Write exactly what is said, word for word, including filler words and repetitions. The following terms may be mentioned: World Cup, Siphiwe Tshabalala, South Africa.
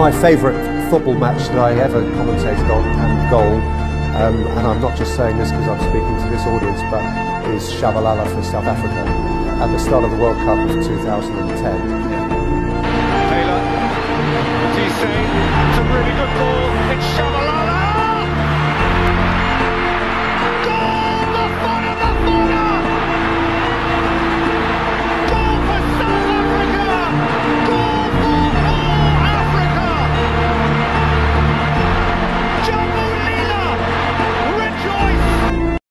my favourite football match that I ever commentated on and goal, um, and I'm not just saying this because I'm speaking to this audience, but is Tshabalala for South Africa at the start of the World Cup of two thousand ten. Yeah. Taylor, Tissé, it's a really good ball, it's Tshabalala.